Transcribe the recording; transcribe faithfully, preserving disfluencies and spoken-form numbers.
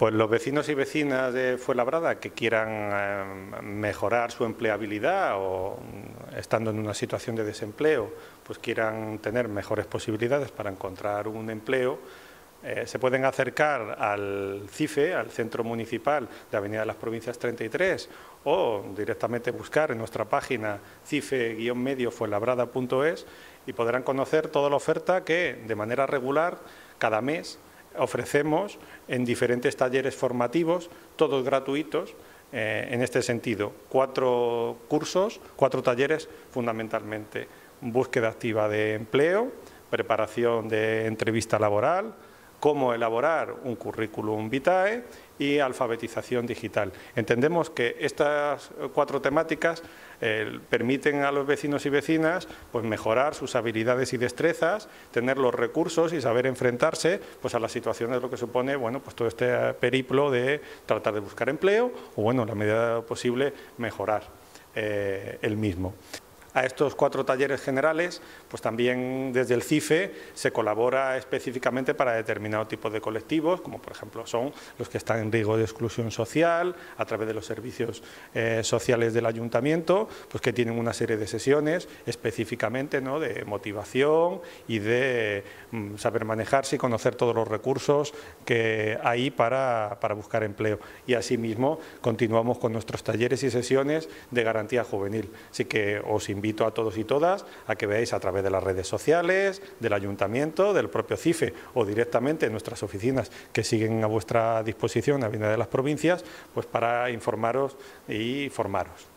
Pues los vecinos y vecinas de Fuenlabrada que quieran eh, mejorar su empleabilidad o, estando en una situación de desempleo, pues quieran tener mejores posibilidades para encontrar un empleo, eh, se pueden acercar al CIFE, al Centro Municipal de Avenida de las Provincias treinta y tres, o directamente buscar en nuestra página cife guión medio fuenlabrada punto es y podrán conocer toda la oferta que, de manera regular, cada mes, ofrecemos en diferentes talleres formativos, todos gratuitos, eh, en este sentido. Cuatro cursos, cuatro talleres fundamentalmente: búsqueda activa de empleo, preparación de entrevista laboral, cómo elaborar un currículum vitae y alfabetización digital. Entendemos que estas cuatro temáticas eh, permiten a los vecinos y vecinas pues, mejorar sus habilidades y destrezas, tener los recursos y saber enfrentarse pues, a las situaciones, lo que supone bueno, pues, todo este periplo de tratar de buscar empleo o, bueno, en la medida posible, mejorar eh, el mismo. A estos cuatro talleres generales, pues también desde el CIFE se colabora específicamente para determinado tipo de colectivos, como por ejemplo son los que están en riesgo de exclusión social, a través de los servicios eh, sociales del Ayuntamiento, pues que tienen una serie de sesiones específicamente, ¿no?, de motivación y de mm, saber manejarse y conocer todos los recursos que hay para, para buscar empleo. Y asimismo continuamos con nuestros talleres y sesiones de garantía juvenil. Así que os invito Invito a todos y todas a que veáis a través de las redes sociales, del Ayuntamiento, del propio CIFE o directamente en nuestras oficinas que siguen a vuestra disposición, a Avenida de las Provincias, pues para informaros y formaros.